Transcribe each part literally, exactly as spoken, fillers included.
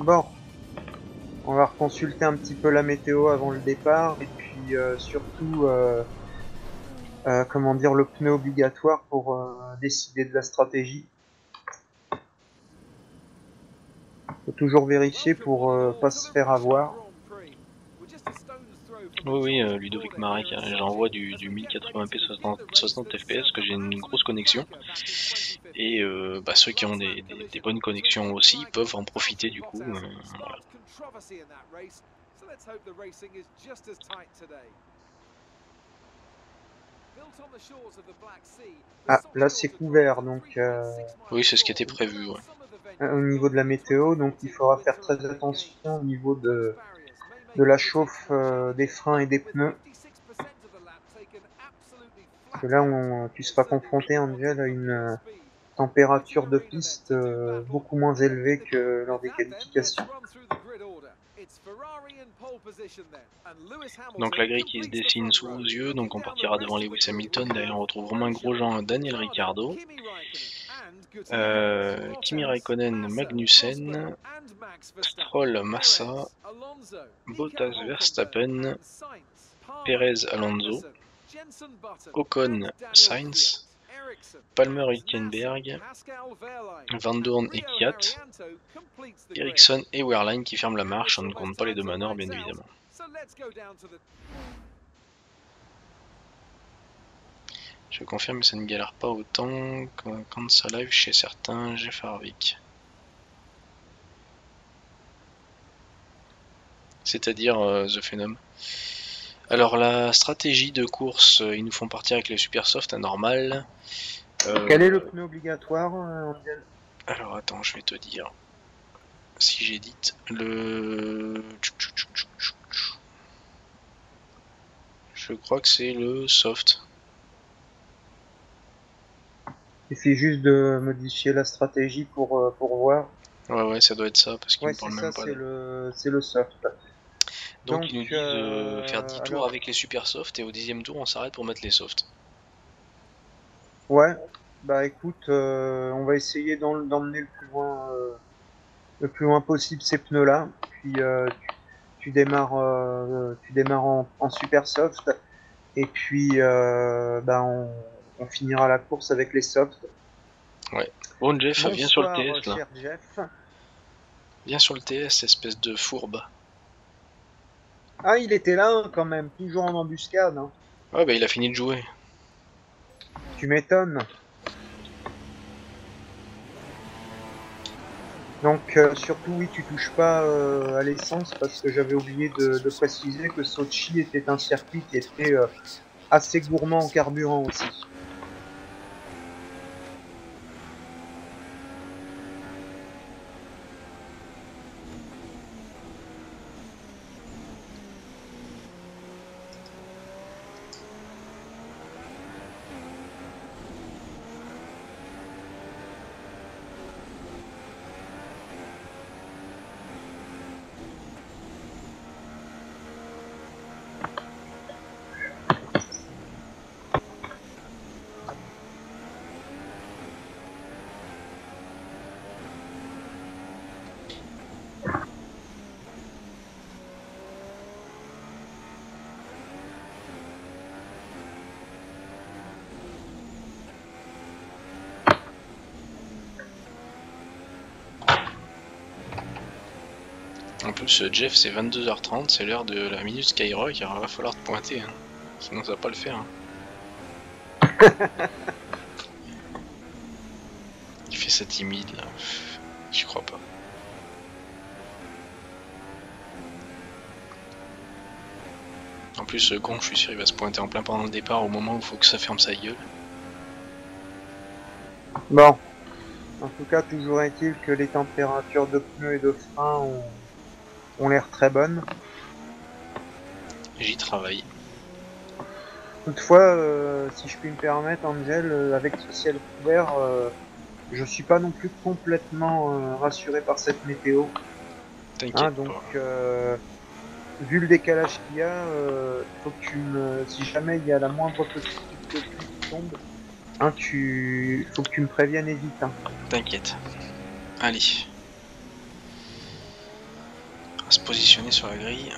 Bon, on va reconsulter un petit peu la météo avant le départ et puis euh, surtout euh, euh, comment dire, le pneu obligatoire pour euh, décider de la stratégie. Faut toujours vérifier pour euh, pas se faire avoir. Oui, oui, euh, Ludovic Marek, j'envoie du, du mille quatre-vingts p soixante F P S, que j'ai une grosse connexion. Et euh, bah, ceux qui ont des, des, des bonnes connexions aussi peuvent en profiter du coup. Euh, voilà. Ah, là c'est couvert, donc... Euh... Oui, c'est ce qui était prévu, ouais. Euh, au niveau de la météo, donc il faudra faire très attention au niveau de... de la chauffe euh, des freins et des pneus. Parce que là, on, tu seras confronté, Angel, à une euh, température de piste euh, beaucoup moins élevée que lors des qualifications. Donc la grille qui se dessine sous nos yeux, donc on partira devant Lewis Hamilton, derrière on retrouve Romain Grosjean, Daniel Ricciardo, euh, Kimi Raikkonen, Magnussen, Stroll, Massa, Bottas, Verstappen, Pérez, Alonso, Ocon, Sainz, Palmer, Hülkenberg, Vandoorne et Kiat, Ericsson et Wehrlein qui ferment la marche, on ne compte pas les deux Manor bien évidemment. Je confirme, ça ne galère pas autant quand ça live chez certains G Farvik. C'est-à-dire euh, The Phenom. Alors la stratégie de course, euh, ils nous font partir avec les super soft, hein, normal. Euh, Quel est le pneu obligatoire euh... Alors attends, je vais te dire. Si j'édite le... Je crois que c'est le soft. Il suffit juste de modifier la stratégie pour, euh, pour voir. Ouais ouais, ça doit être ça, parce qu'il ouais, me parle même ça, pas. C'est le... le soft. Donc, Donc ils nous disent euh, faire dix alors... tours avec les super soft et au dixième tour on s'arrête pour mettre les softs. Ouais, bah écoute, euh, on va essayer d'emmener le plus loin euh, le plus loin possible ces pneus là. Puis euh, tu, tu démarres euh, tu démarres en, en super soft et puis euh, bah on, on finira la course avec les softs. Ouais. Bon Jeff, viens sur le T S là. Jeff. Viens sur le T S, espèce de fourbe. Ah, il était là hein, quand même, toujours en embuscade. Hein. Ouais, bah il a fini de jouer. Tu m'étonnes. Donc, euh, surtout, oui, tu touches pas euh, à l'essence parce que j'avais oublié de, de préciser que Sochi était un circuit qui était euh, assez gourmand en carburant aussi. En plus, Jeff, c'est vingt-deux heures trente, c'est l'heure de la minute Skyrock, alors il va falloir te pointer, hein. Sinon ça va pas le faire. Hein. Il fait ça timide là, je crois pas. En plus, Gon, je suis sûr, il va se pointer en plein pendant le départ au moment où il faut que ça ferme sa gueule. Bon, en tout cas, toujours est-il que les températures de pneus et de freins ont. ont l'air très bonnes. J'y travaille. Toutefois, euh, si je puis me permettre, Angel, euh, avec ce ciel couvert, euh, je suis pas non plus complètement euh, rassuré par cette météo. T'inquiète hein, donc, euh, vu le décalage qu'il y a, euh, faut que tu me, si jamais il y a la moindre petite pluie qui tombe, hein, tu, faut que tu me préviennes et vite. Hein. T'inquiète. Allez. à se positionner sur la grille.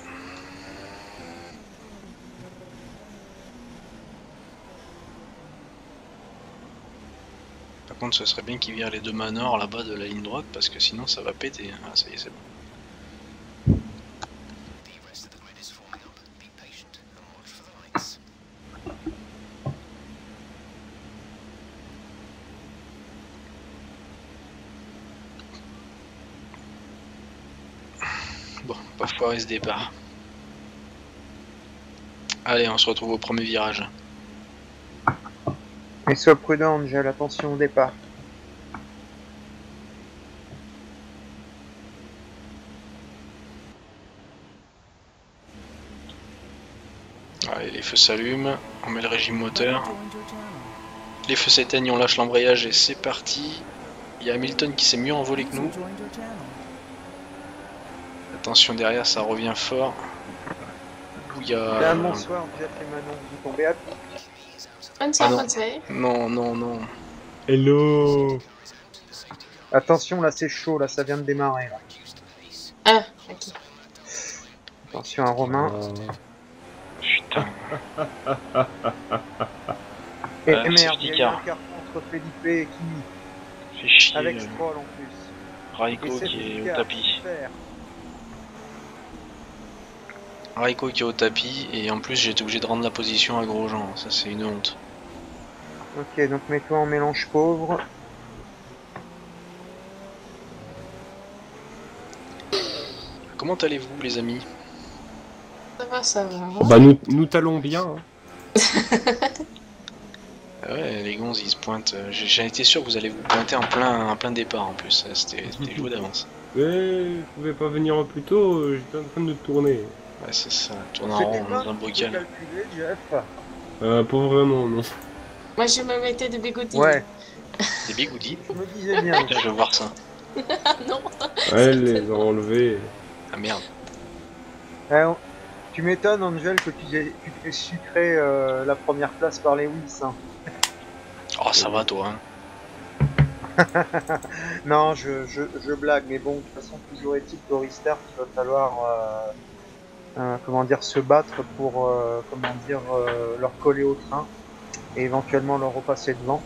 Par contre, ce serait bien qu'ils virent les deux Manor là-bas de la ligne droite, parce que sinon ça va péter. Ah, ça y est, c'est bon. Foirer ce départ. Allez, on se retrouve au premier virage. Et sois prudent, Angel, attention au départ. Allez, les feux s'allument, on met le régime moteur. Les feux s'éteignent, on lâche l'embrayage et c'est parti. Il y a Hamilton qui s'est mieux envolé que nous. Attention derrière, ça revient fort. Il y a... Là, bonsoir, vous êtes les Manon, vous tombez à ah non. non, non, non. Hello. Attention, là c'est chaud, là ça vient de démarrer. Là. Ah, ok. Attention à Romain. Oh. Putain. Et euh, merde, il y a eu un carton entre Felipe et Kimi. Fait chier. Avec Stroll en plus. Raiko qui est au tapis. Raiko qui est au tapis et en plus j'étais obligé de rendre la position à Grosjean, ça c'est une honte. Ok, donc mets-toi en mélange pauvre. Comment allez-vous les amis? Ça va, ça va. Oh bah nous, nous t'allons bien. Hein. Ouais, les gonzes ils se pointent. J'ai été sûr que vous allez vous pointer en plein, en plein départ en plus, c'était joué d'avance. Ouais, vous pouvez pas venir plus tôt, j'étais en train de tourner. Ouais, c'est ça, tourner en rond dans un bocal. Euh, pas vraiment, non. Moi je me mettais des bigoudis. Ouais. Des bigoudis? Je me disais bien. Putain, je vais voir ça. Non. Elle les a enlevés. Ah merde. Alors, tu m'étonnes, Angel, que tu t'es tu sucré euh, la première place par les Wills. Hein. Oh, ça va toi, hein. Non, je, je, je blague, mais bon, de toute façon, toujours est-il qu'au restart, il va falloir. Euh... Euh, comment dire, se battre pour euh, comment dire euh, leur coller au train et éventuellement leur repasser devant.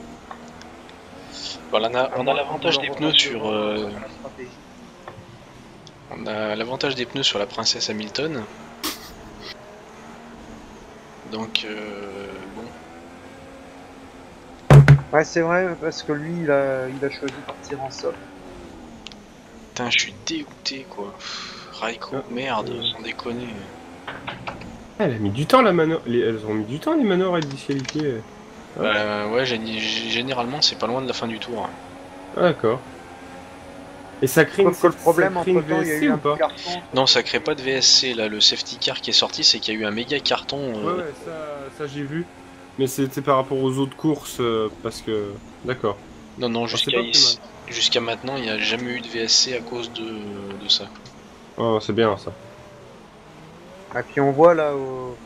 Voilà, bon, on a, a l'avantage des pneus sur euh, on a l'avantage des pneus sur la princesse Hamilton, donc euh, bon ouais c'est vrai parce que lui il a, il a choisi de partir en sol. Putain, je suis dégoûté quoi. Raiko, merde, sans déconner. Elle a mis du temps la Manor. Les... Elles ont mis du temps les Manor à être disqualifiées. Ouais, euh, ouais généralement c'est pas loin de la fin du tour. Ah, d'accord. Et ça crée une... que le problème en fait, V S C, y a eu un pas carton. Non, ça crée pas de V S C là. Le safety car qui est sorti, c'est qu'il y a eu un méga carton. Euh... Ouais, ouais, ça, ça j'ai vu. Mais c'était par rapport aux autres courses euh, parce que. D'accord. Non, non, jusqu'à ici... jusqu'à maintenant, il n'y a jamais eu de V S C à cause de, de ça. Oh, c'est bien ça. Ah, puis on voit là aux,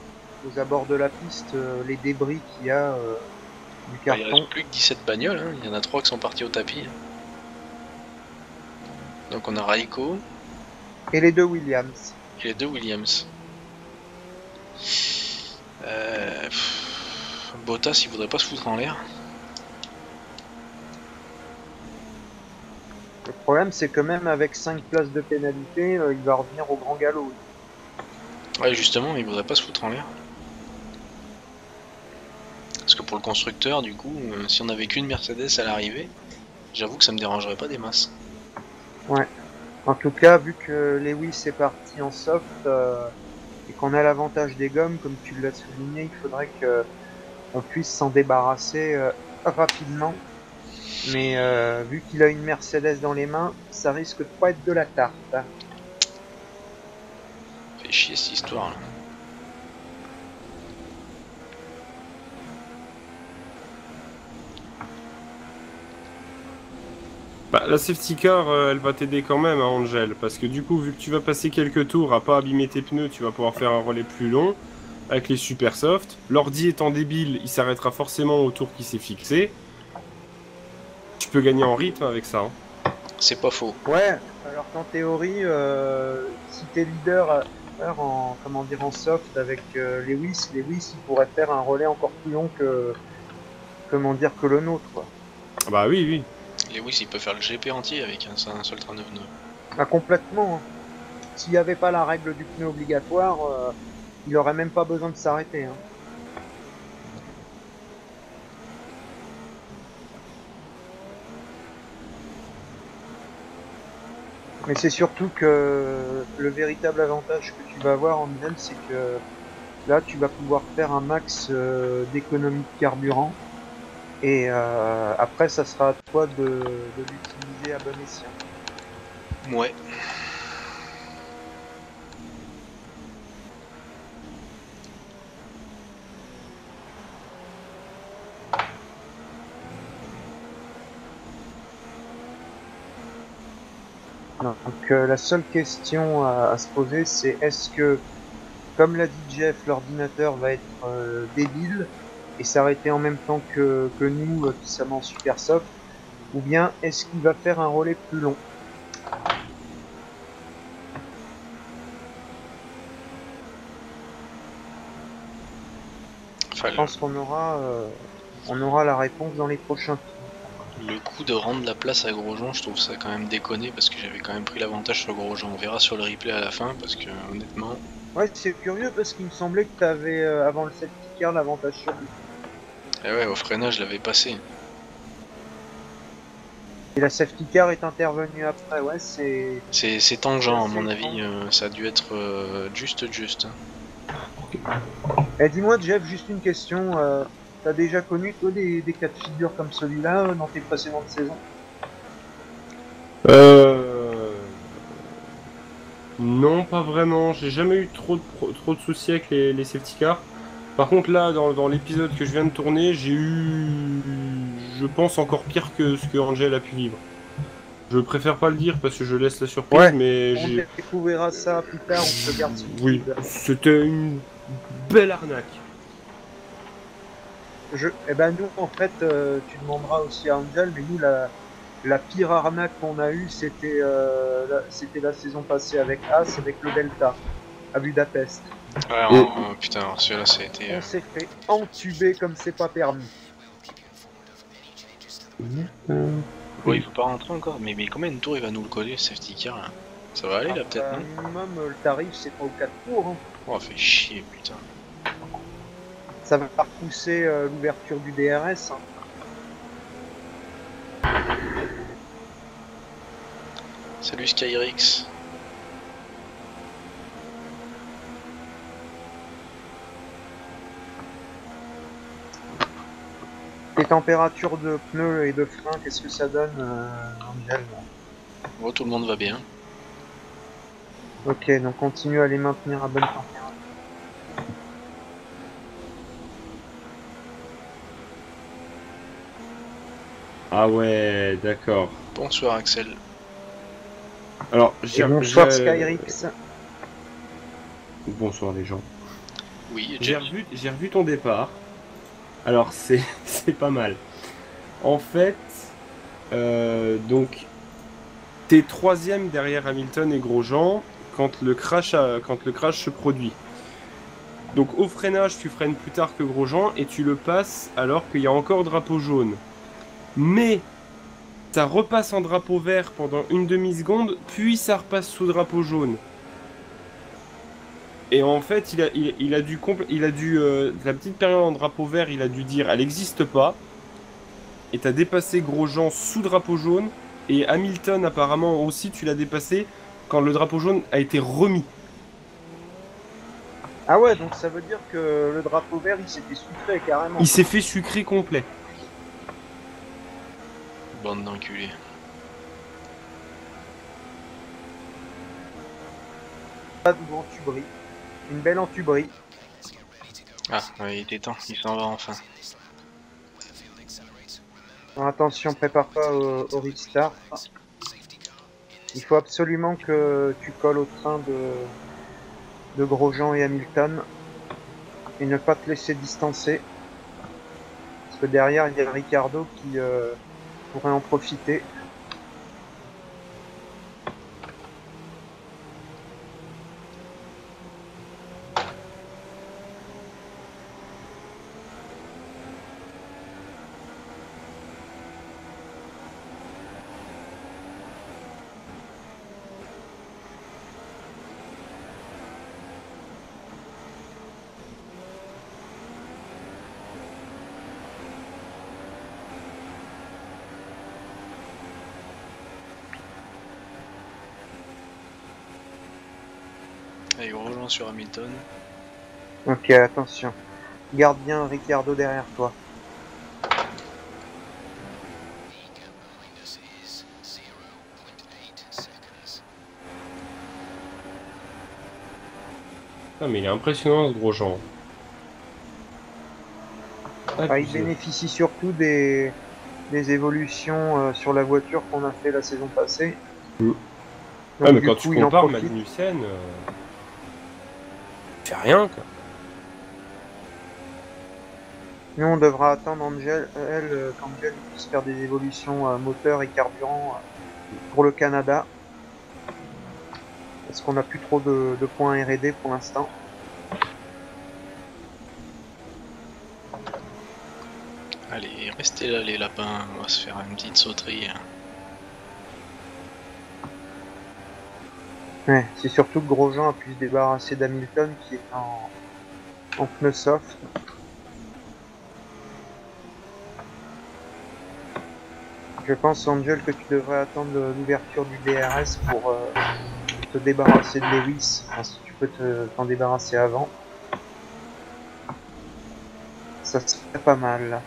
aux abords de la piste euh, les débris qu'il y a euh, du carton. Ah, il reste plus que dix-sept bagnoles, hein. Il y en a trois qui sont partis au tapis. Donc on a Raiko. Et les deux Williams. Et les deux Williams. Euh, pff, Bottas, il voudrait pas se foutre en l'air. Le problème c'est que même avec cinq places de pénalité, euh, il va revenir au grand galop. Ouais justement, il voudrait pas se foutre en l'air. Parce que pour le constructeur, du coup, euh, si on avait qu'une Mercedes à l'arrivée, j'avoue que ça me dérangerait pas des masses. Ouais. En tout cas, vu que Lewis est parti en soft, euh, et qu'on a l'avantage des gommes, comme tu l'as souligné, il faudrait que on puisse s'en débarrasser euh, rapidement. Mais euh, vu qu'il a une Mercedes dans les mains, ça risque de pas être de la tarte. Fait chier cette histoire là. Bah, la safety car euh, elle va t'aider quand même, hein, Angel, parce que du coup vu que tu vas passer quelques tours à pas abîmer tes pneus, tu vas pouvoir faire un relais plus long avec les super soft. L'ordi étant débile, il s'arrêtera forcément au tour qui s'est fixé. Tu peux gagner en rythme avec ça. Hein. C'est pas faux. Ouais, alors qu'en théorie, euh, si t'es leader en, comment dire, en soft avec euh, Lewis, Lewis il pourrait faire un relais encore plus long que, comment dire, que le nôtre, quoi. Bah oui, oui. Lewis il peut faire le G P entier avec un, un seul train de pneus. Bah complètement. Hein. S'il n'y avait pas la règle du pneu obligatoire, euh, il n'aurait même pas besoin de s'arrêter. Hein. Mais c'est surtout que le véritable avantage que tu vas avoir en même, c'est que là tu vas pouvoir faire un max euh, d'économie de carburant et euh, après ça sera à toi de, de l'utiliser à bon escient. Ouais. Non. Donc euh, la seule question à, à se poser, c'est est-ce que, comme l'a dit Jeff, l'ordinateur va être euh, débile et s'arrêter en même temps que, que nous, euh, qui sommes en super soft, ou bien est-ce qu'il va faire un relais plus long? Enfin, je pense qu'on aura, euh, on aura la réponse dans les prochains tours. Le coup de rendre la place à Grosjean, je trouve ça quand même déconné parce que j'avais quand même pris l'avantage sur Grosjean. On verra sur le replay à la fin parce que honnêtement... Ouais, c'est curieux parce qu'il me semblait que t'avais euh, avant le safety car l'avantage sur lui. Eh ouais, au freinage, je l'avais passé. Et la safety car est intervenue après, ouais, c'est... C'est tangent, à mon avis, euh, ça a dû être euh, juste juste. Okay. Eh, dis-moi, Jeff, juste une question... Euh... T'as déjà connu, toi, des, des cas de figure comme celui-là dans tes précédentes saisons? Euh... Non, pas vraiment. J'ai jamais eu trop de, pro... trop de soucis avec les, les safety cars. Par contre, là, dans, dans l'épisode que je viens de tourner, j'ai eu... Je pense encore pire que ce que Angel a pu vivre. Je préfère pas le dire parce que je laisse la surprise, ouais, mais j'ai... On découvrira ça plus tard, on se garde. Oui, c'était une belle arnaque. Je... Eh ben nous en fait euh, tu demanderas aussi à Angel, mais nous la, la pire arnaque qu'on a eue c'était euh, la... c'était la saison passée avec Haas, avec le Delta à Budapest. Ouais, on... Et... oh, putain, celui-là ça a été... On s'est fait entuber comme c'est pas permis. Euh... Ouais, il faut pas rentrer encore, mais, mais combien de tours il va nous le coller, safety car là? Ça va aller là, ah, peut-être, non? Minimum le tarif c'est pas aux quatre tours, hein. Oh, fait chier, putain. Ça va pas repousser euh, l'ouverture du D R S. Hein. Salut Skyrix. Les températures de pneus et de frein, qu'est-ce que ça donne, euh, Angel? Oh, tout le monde va bien. Ok, donc continue à les maintenir à bonne température. Ah ouais, d'accord. Bonsoir Axel. Alors, j'ai... Bonsoir Skyrix. Bonsoir les gens. Oui, j'ai revu, j'ai revu ton départ. Alors, c'est pas mal. En fait, euh, donc, t'es troisième derrière Hamilton et Grosjean quand le crash, a, quand le crash se produit. Donc, au freinage, tu freines plus tard que Grosjean et tu le passes alors qu'il y a encore drapeau jaune. Mais ça repasse en drapeau vert pendant une demi-seconde, puis ça repasse sous drapeau jaune. Et en fait, il a, il, il a dû... Il a dû euh, la petite période en drapeau vert, il a dû dire « elle n'existe pas ». Et t'as dépassé Grosjean sous drapeau jaune. Et Hamilton, apparemment, aussi, tu l'as dépassé quand le drapeau jaune a été remis. Ah ouais, donc ça veut dire que le drapeau vert, il s'est fait sucrer, carrément. Il s'est fait sucrer complet. Bande d'enculés. Pas de entuberie. Une belle entuberie. Ah, ouais, il était temps, il s'en va enfin. Bon, attention, prépare pas au, au restart. Il faut absolument que tu colles au train de, de Grosjean et Hamilton. Et ne pas te laisser distancer. Parce que derrière, il y a Ricciardo qui... Euh, pourrait en profiter. Allez, il rejoint sur Hamilton. Ok, attention. Garde bien Ricciardo derrière toi. Ah, mais il est impressionnant ce Grosjean. Ah, ah, il bénéficie surtout des, des évolutions euh, sur la voiture qu'on a fait la saison passée. Mmh. Donc, ah, mais quand coup, tu compares Magnussen, euh... c'est rien quoi. Nous on devra attendre Angel, elle, euh, qu'Angel puisse faire des évolutions euh, moteur et carburant euh, pour le Canada. Parce qu'on n'a plus trop de, de points R et D pour l'instant. Allez, restez là les lapins, on va se faire une petite sauterie. Ouais, c'est surtout que Grosjean a pu se débarrasser d'Hamilton qui est en, en pneu soft. Je pense, Angel, que tu devrais attendre l'ouverture du D R S pour... Euh, te débarrasser de Lewis, enfin, si tu peux t'en te, débarrasser avant, ça serait pas mal.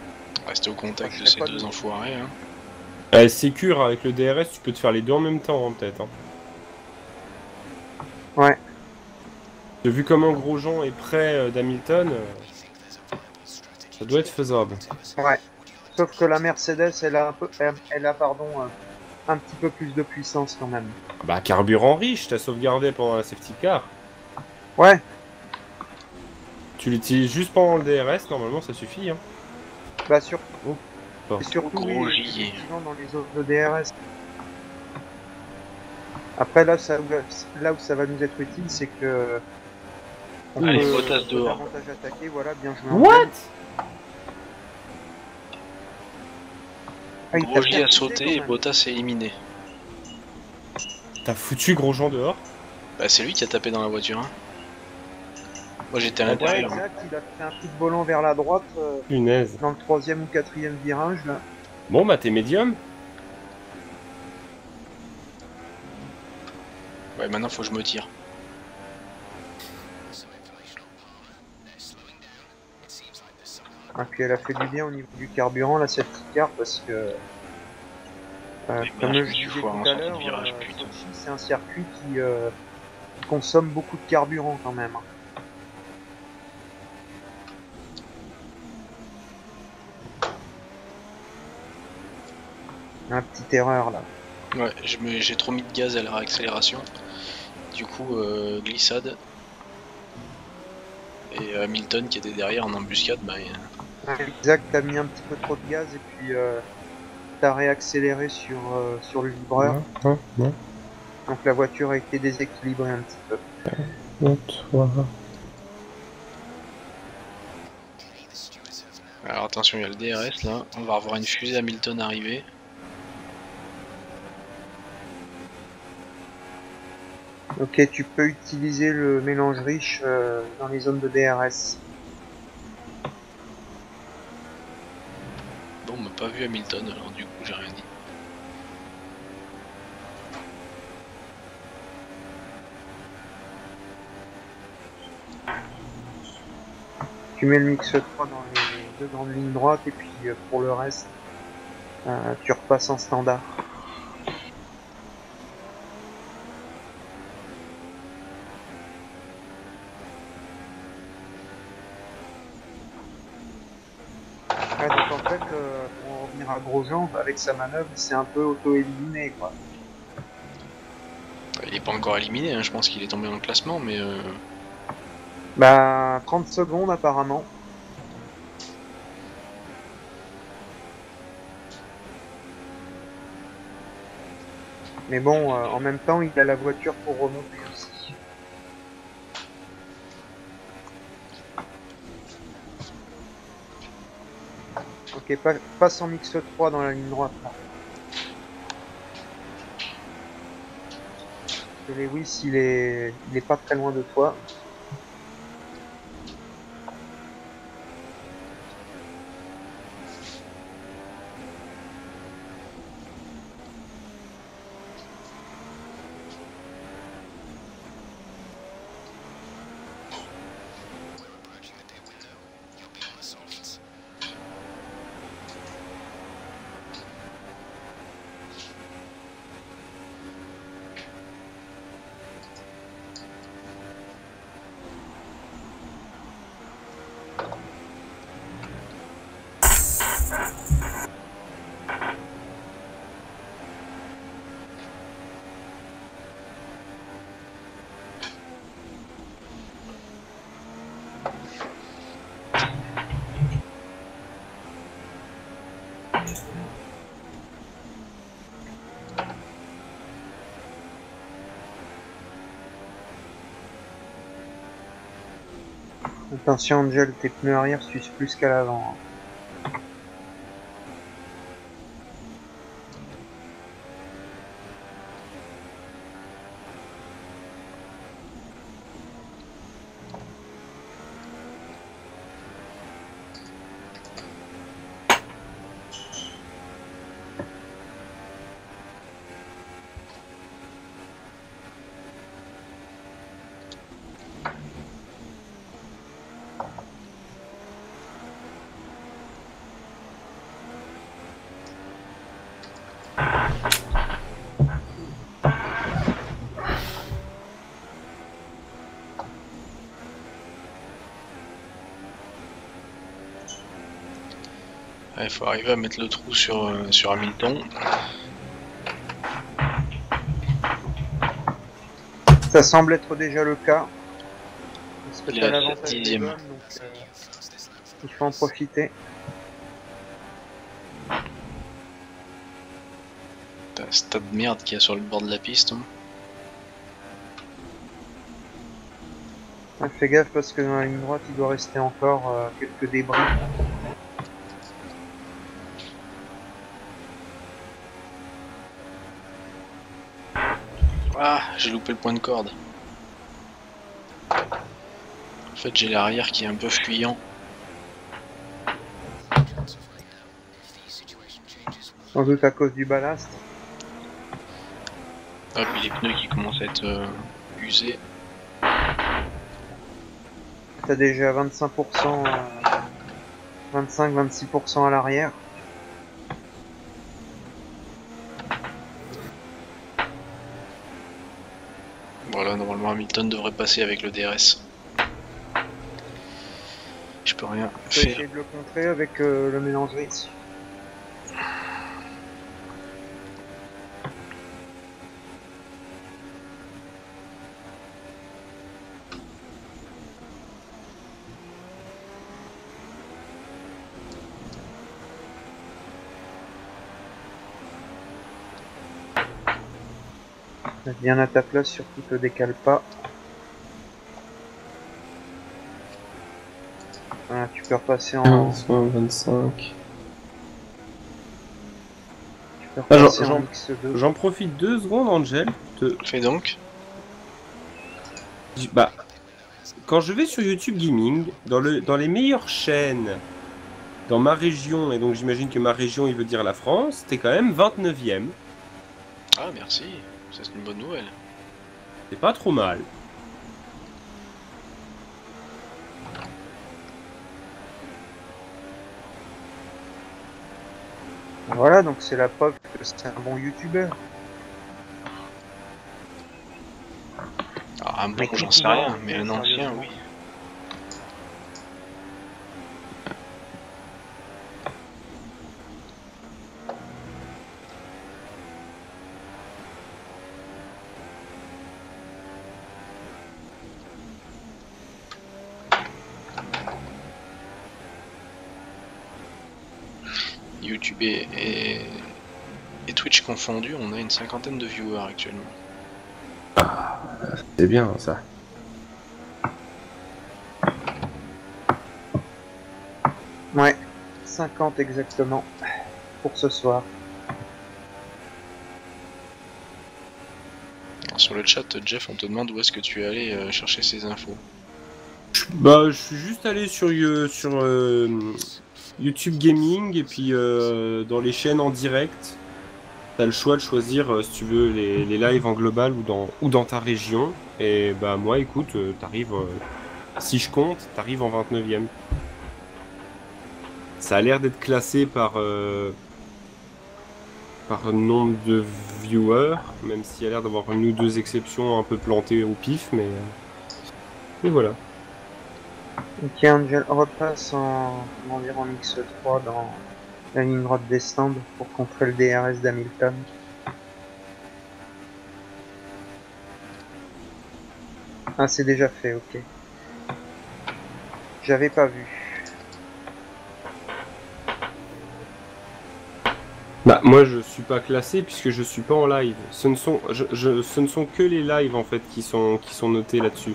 Reste au contact de ces deux de... enfoirés. Hein. Euh, Sécure avec le D R S, tu peux te faire les deux en même temps, hein, peut-être. Hein. Ouais. Vu comment Grosjean est près d'Hamilton, ça doit être faisable. Ouais. Sauf que la Mercedes, elle a un peu, elle a pardon, un petit peu plus de puissance quand même. Bah carburant riche, t'as sauvegardé pendant la safety car. Ouais. Tu l'utilises juste pendant le D R S, normalement ça suffit. Hein. Bah sur... oh. Bon. Et surtout oui, les... dans les autres de D R S. Après là, ça... là où ça va nous être utile, c'est que... On oui, peut... Bottas dehors. Attaqué, voilà, bien joué. What? Ah, Grosjean a, a sauté et Bottas est éliminé. T'as foutu Grosjean dehors? Bah c'est lui qui a tapé dans la voiture. Hein. Moi j'étais à l'intérieur. Ouais, exact, il a fait un coup de volant vers la droite. Euh, Punaise. Dans le troisième ou quatrième virage là. Bon bah t'es médium. Ouais maintenant faut que je me tire. Ok, elle a fait du bien au niveau du carburant là cette petite carte parce que... Euh, comme je disais tout à l'heure, c'est un circuit qui euh, consomme beaucoup de carburant quand même. Une petite erreur là. Ouais, j'ai trop mis de gaz à la réaccélération. Du coup, euh, glissade. Et Hamilton qui était derrière en embuscade, bah... Euh... Exact, t'as mis un petit peu trop de gaz et puis... Euh... à réaccélérer sur, euh, sur le vibreur. Ouais, ouais. Donc la voiture a été déséquilibrée un petit peu. Ouais, ouais. Alors attention, il y a le D R S là. On va revoir une fusée Hamilton arriver. Ok, tu peux utiliser le mélange riche euh, dans les zones de D R S. On m'a pas vu Hamilton, alors du coup j'ai rien dit. Tu mets le mix trois dans les deux grandes lignes droites et puis pour le reste euh, tu repasses en standard. Grosjean avec sa manœuvre c'est un peu auto-éliminé quoi. Il n'est pas encore éliminé hein. Je pense qu'il est tombé dans le classement mais euh... bah trente secondes apparemment. Mais bon euh, en même temps il a la voiture pour remonter aussi. Ok, passe en mix trois dans la ligne droite. Là. Lewis, il est... il est pas très loin de toi. Attention Angel, tes pneus arrière sucent plus qu'à l'avant. Il faut arriver à mettre le trou sur, euh, sur Hamilton. Ça semble être déjà le cas. Parce que t'as l'avance à dix, donc euh, il faut en profiter. T'as ce tas de merde qu'il y a sur le bord de la piste. Hein. Ouais, fais gaffe parce que dans la ligne droite, il doit rester encore euh, quelques débris. Ah, j'ai loupé le point de corde. En fait, j'ai l'arrière qui est un peu fuyant. Sans doute à cause du ballast. Ah, puis les pneus qui commencent à être euh, usés. T'as déjà vingt-cinq pour cent, euh, vingt-cinq à vingt-six pour cent à l'arrière. Voilà, normalement Hamilton devrait passer avec le D R S. Je peux rien faire. Je vais essayer de le contrer avec euh, le mélange Ritz. Viens à ta place, surtout te décale pas. Voilà, tu peux repasser en vingt-cinq. Ah, j'en profite deux secondes, Angel. Te... Fais donc. Bah, quand je vais sur YouTube Gaming, dans, le, dans les meilleures chaînes, dans ma région, et donc j'imagine que ma région, il veut dire la France, t'es quand même vingt-neuvième. Ah, merci. C'est une bonne nouvelle. C'est pas trop mal. Voilà, donc c'est la preuve que c'est un bon youtubeur. Ah, un bon, j'en sais rien, mais un ancien, oui. YouTube et, et, et Twitch confondus, on a une cinquantaine de viewers actuellement. Ah, c'est bien ça. Ouais, cinquante exactement pour ce soir. Alors, sur le chat, Jeff, on te demande où est-ce que tu es allé euh, chercher ces infos. Bah, je suis juste allé sur euh, sur euh... YouTube Gaming et puis euh, dans les chaînes en direct, t'as le choix de choisir euh, si tu veux les, les lives en global ou dans, ou dans ta région. Et bah moi écoute, euh, t'arrives, euh, si je compte, t'arrives en vingt-neuvième. Ça a l'air d'être classé par, euh, par nombre de viewers, même s'il y a l'air d'avoir une ou deux exceptions un peu plantées au pif, mais, mais voilà. Ok, Angel repasse en environ X trois dans la ligne droite des stands pour contrer le D R S d'Hamilton. Ah, c'est déjà fait, ok. J'avais pas vu. Bah, moi je suis pas classé puisque je suis pas en live. Ce ne sont, je, je, ce ne sont que les lives en fait qui sont, qui sont notés là-dessus.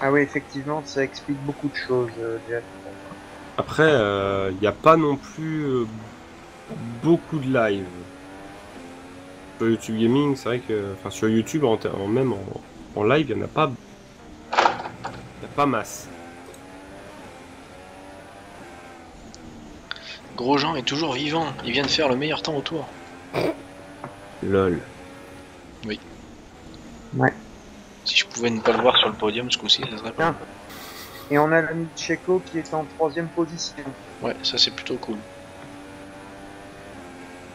Ah oui, effectivement, ça explique beaucoup de choses. Euh, déjà. Après, il euh, n'y a pas non plus euh, beaucoup de live. Sur YouTube Gaming, c'est vrai que... Enfin, sur YouTube, en, en, même en, en live, il n'y en a pas... Il n'y a pas masse. Grosjean est toujours vivant. Il vient de faire le meilleur temps au tour. Lol. Oui. Ouais. Si je pouvais ne pas le voir sur le podium ce coup-ci, ça serait pas. Et on a l'ami Checo qui est en troisième position. Ouais, ça c'est plutôt cool.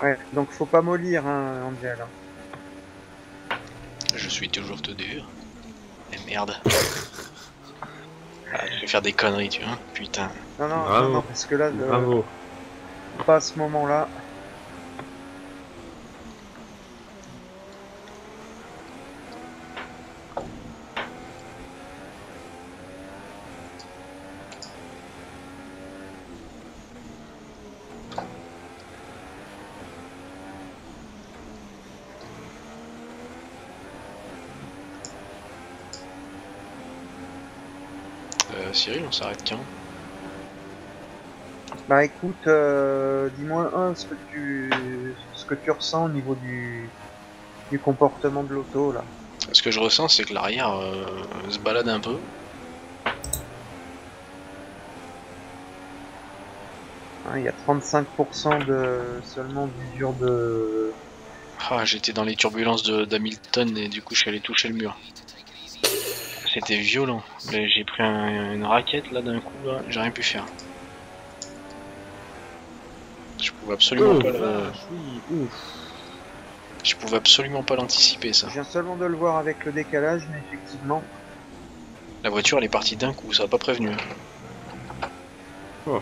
Ouais, donc faut pas mollir, hein, Angel. Je suis toujours tout dur. Et merde. Ah, je vais faire des conneries, tu vois. Putain. Non, non, bravo. Non, parce que là, le... bravo. Pas à ce moment-là. Cyril, on s'arrête quand? Bah écoute, euh, dis-moi hein, ce que tu ce que tu ressens au niveau du, du comportement de l'auto là. Ce que je ressens, c'est que l'arrière euh, se balade un peu. Il hein, y a trente-cinq pour cent de seulement d'usure de. Ah, j'étais dans les turbulences de d'Hamilton et du coup je suis allé toucher le mur. C'était violent, j'ai pris un, une raquette là d'un coup, j'ai rien pu faire. Je pouvais absolument oh, pas la... oui, ouf. Je pouvais absolument pas l'anticiper ça. Je viens seulement de le voir avec le décalage, mais effectivement... La voiture elle est partie d'un coup, ça n'a pas prévenu. Oh. De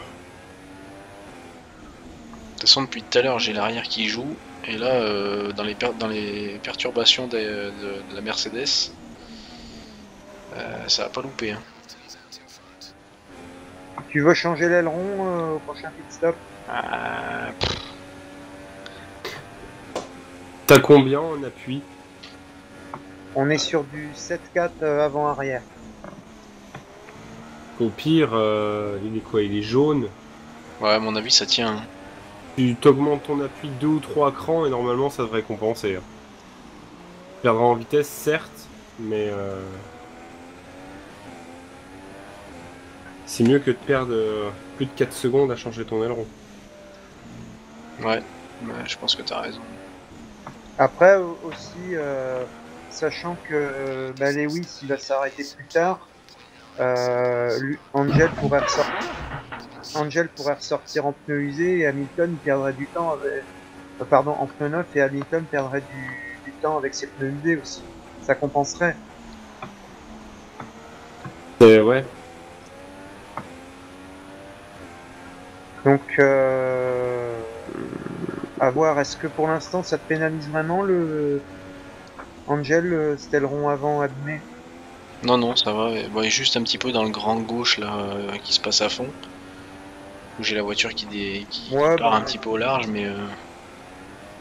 toute façon depuis tout à l'heure j'ai l'arrière qui joue, et là euh, dans, les per... dans les perturbations des, de, de la Mercedes... Euh, ça va pas louper. Hein. Tu veux changer l'aileron euh, au prochain pit stop euh... T'as combien en appui? On est sur du sept quatre avant-arrière. Au pire, euh, il est quoi? Il est jaune. Ouais, à mon avis, ça tient. Hein. Tu t'augmentes ton appui deux ou trois crans et normalement, ça devrait compenser. Hein. Tu perdras en vitesse, certes, mais... Euh... C'est mieux que de perdre plus de quatre secondes à changer ton aileron. Ouais, ouais je pense que t'as raison. Après aussi, euh, sachant que bah, Lewis il va s'arrêter plus tard, euh, lui, Angel, pourrait ressortir, Angel pourrait ressortir en pneu usé et Hamilton perdrait du temps avec, euh, pardon, en pneu neuf et Hamilton perdrait du, du temps avec ses pneus usés aussi. Ça compenserait. Euh, ouais. Donc, euh, à voir, est-ce que pour l'instant ça te pénalise vraiment le Angel, c'était le rond avant abîmé? Non, non, ça va, bon, juste un petit peu dans le grand gauche là qui se passe à fond, où j'ai la voiture qui, dé... qui ouais, part bah, un petit peu au large, mais. Euh...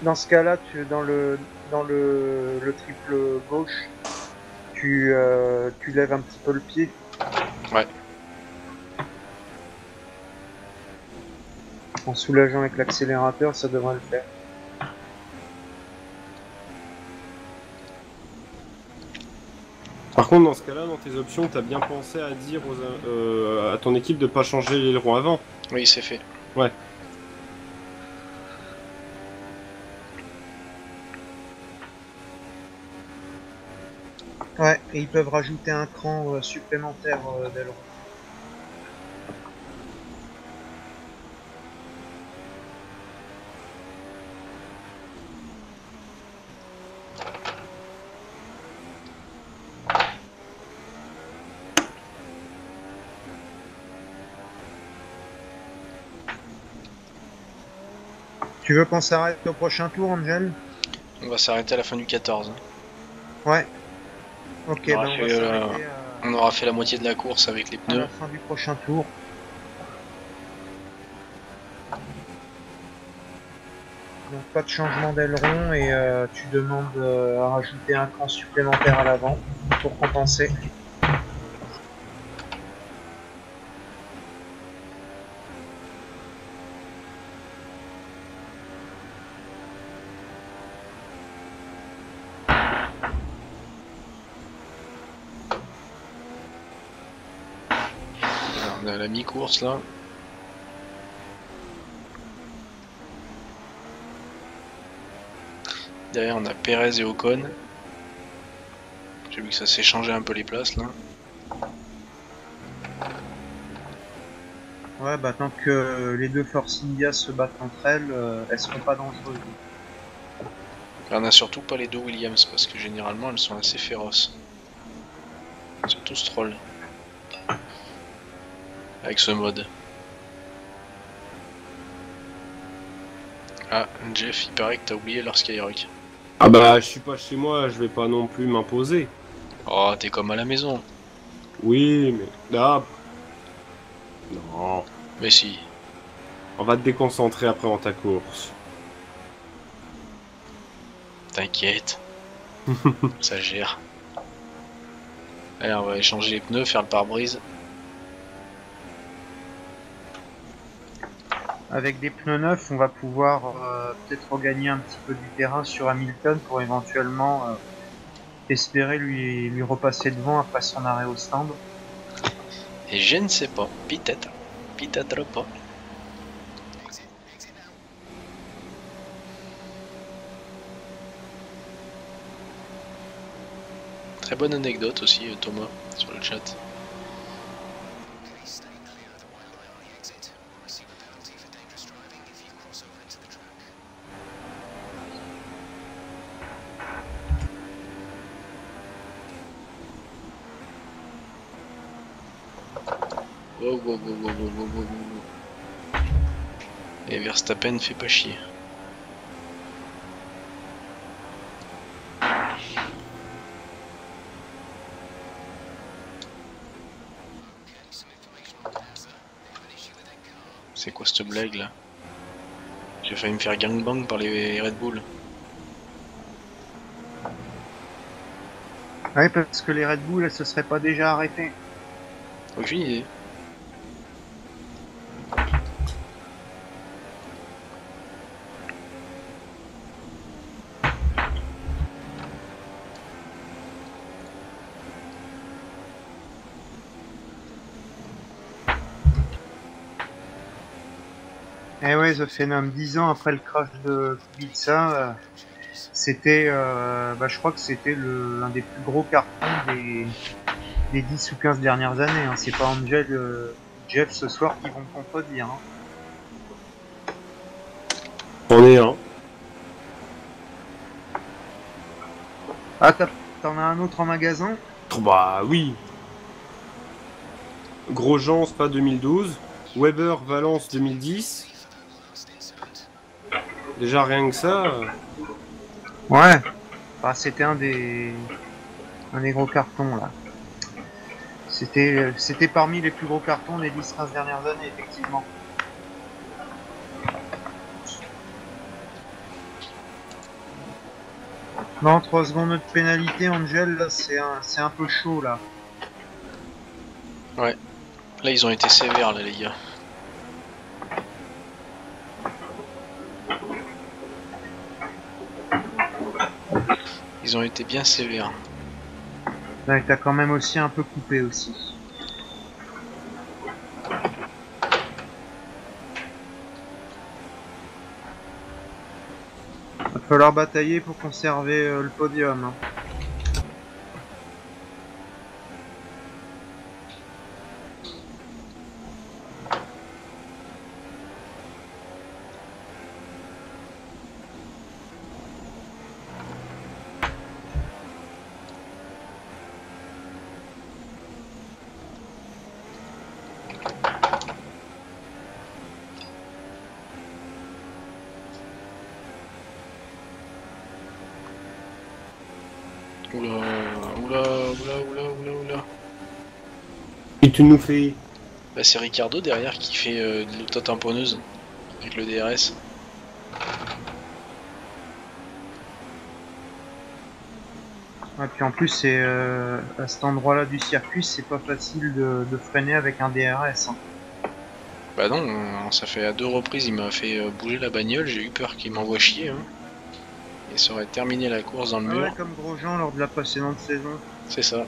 Dans ce cas-là, tu dans le dans le, le triple gauche, tu, euh, tu lèves un petit peu le pied. Ouais. En soulageant avec l'accélérateur, ça devrait le faire. Par contre, dans ce cas-là, dans tes options, t'as bien pensé à dire aux, euh, à ton équipe de pas changer l'aileron avant. Oui, c'est fait. Ouais. Ouais, et ils peuvent rajouter un cran euh, supplémentaire euh, d'aileron. Tu veux qu'on s'arrête au prochain tour, Angel? On va s'arrêter à la fin du quatorze. Ouais. Ok, on aura, ben fait, on va euh, à... on aura fait la moitié de la course avec les pneus. À la fin du prochain tour. Donc pas de changement d'aileron et euh, tu demandes euh, à rajouter un cran supplémentaire à l'avant pour compenser. on a la mi-course là. Derrière on a Pérez et Ocon. J'ai vu que ça s'est changé un peu les places là. Ouais, bah tant que les deux Force India se battent entre elles, elles seront pas dangereuses. On a surtout pas les deux Williams parce que généralement elles sont assez féroces. Surtout Stroll. Avec ce mode. Ah, Jeff, il paraît que t'as oublié leur Skyrock. Ah bah, je suis pas chez moi, je vais pas non plus m'imposer. Oh, t'es comme à la maison. Oui, mais... Ah. Non. Mais si. On va te déconcentrer après en ta course. T'inquiète. Ça gère. Allez, on va échanger les pneus, faire le pare-brise. Avec des pneus neufs, on va pouvoir euh, peut-être regagner un petit peu du terrain sur Hamilton pour éventuellement euh, espérer lui, lui repasser devant après son arrêt au stand. Et je ne sais pas, peut-être, peut-être pas. Très bonne anecdote aussi, Thomas, sur le chat. Wow, wow, wow, wow, wow, wow, wow. Et Verstappen fait pas chier. C'est quoi cette blague là? J'ai failli me faire gangbang par les Red Bull. Ouais, parce que les Red Bull elles se seraient pas déjà arrêtées. Aucune idée. Eh ouais, The Phenom, dix ans après le crash de Kubica, euh, c'était, euh, bah, je crois que c'était l'un des plus gros cartons des, des dix ou quinze dernières années. Hein. C'est pas Angel, euh, Jeff ce soir qui vont contredire. Hein. On est un. Ah, t'en as un autre en magasin? Bah oui. Grosjean, Spa deux mille douze. Weber, Valence deux mille dix. Déjà rien que ça. Euh... Ouais. Bah, c'était un des un des gros cartons là. C'était c'était parmi les plus gros cartons des dix quinze dernières années effectivement. Non, trois secondes de pénalité, Angel, là c'est un c'est un peu chaud là. Ouais. Là ils ont été sévères là les gars. Ils ont été bien sévères. Ouais, t'as quand même aussi un peu coupé aussi. Va falloir batailler pour conserver euh, le podium. Hein. Tu nous fais... Bah c'est Ricardo derrière qui fait euh, de l'auto-tamponneuse avec le D R S. Et puis en plus c'est euh, à cet endroit là du circuit c'est pas facile de, de freiner avec un D R S. Hein. Bah non, ça fait à deux reprises il m'a fait bouger la bagnole, j'ai eu peur qu'il m'envoie chier. Hein. Et ça aurait terminé la course dans le ah mur. Ouais, comme Grosjean lors de la précédente saison. C'est ça.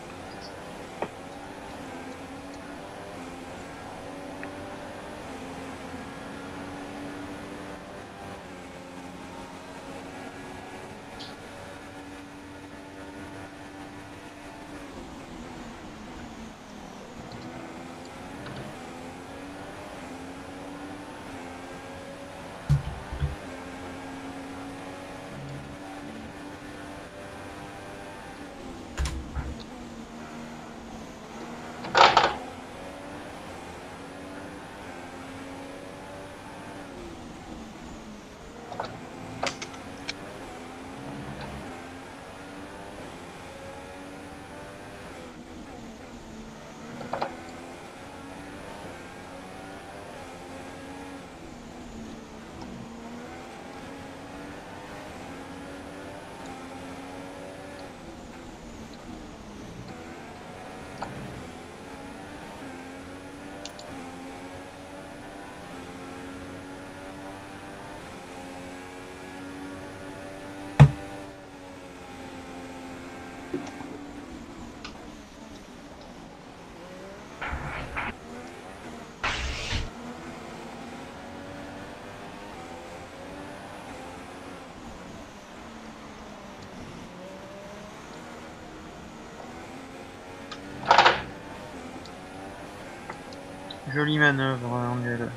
Jolie manœuvre, Angel.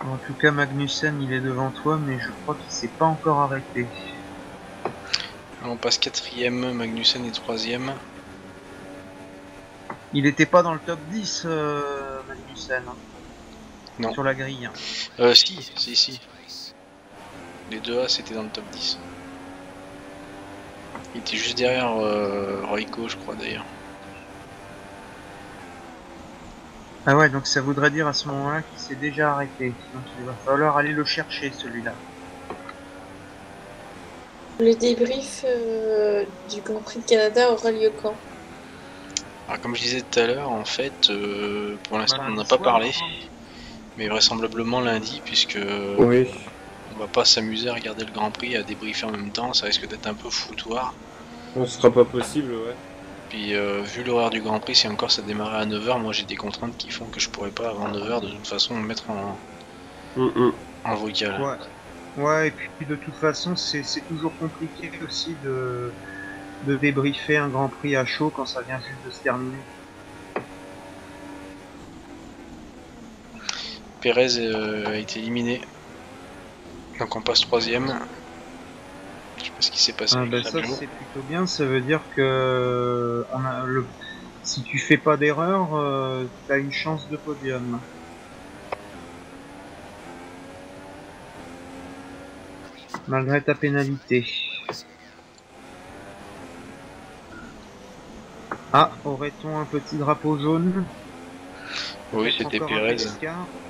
En tout cas, Magnussen, il est devant toi, mais je crois qu'il s'est pas encore arrêté. On passe quatrième, Magnussen est troisième. Il était pas dans le top dix, euh, Magnussen. Hein. Non. Sur la grille. Hein. Euh, si, si, si. Les deux A c'était dans le top dix. Il était juste derrière euh, Royco, je crois d'ailleurs. Ah ouais, donc ça voudrait dire à ce moment-là qu'il s'est déjà arrêté. Donc il va falloir aller le chercher celui-là. Le débrief euh, du Grand Prix de Canada aura lieu quand? Alors, comme je disais tout à l'heure, en fait, euh, pour l'instant bah, on n'a pas parlé, mais vraisemblablement lundi, puisque oui. On va pas s'amuser à regarder le Grand Prix, à débriefer en même temps, ça risque d'être un peu foutoir. Ce sera pas possible, ouais. Puis euh, vu l'horaire du Grand Prix, si encore ça démarrait à neuf heures, moi j'ai des contraintes qui font que je pourrais pas avant neuf heures de toute façon me mettre en, mm-hmm. en vocal. Ouais. Ouais, et puis de toute façon, c'est toujours compliqué aussi de, de débriefer un Grand Prix à chaud quand ça vient juste de se terminer. Pérez euh, a été éliminé. Donc on passe troisième. Je sais pas ce qui s'est passé. Ah ben ça, c'est plutôt bien, ça veut dire que on a le... si tu fais pas d'erreur, euh, t'as une chance de podium. Malgré ta pénalité. Ah, aurait-on un petit drapeau jaune? Oui, c'était Pérez.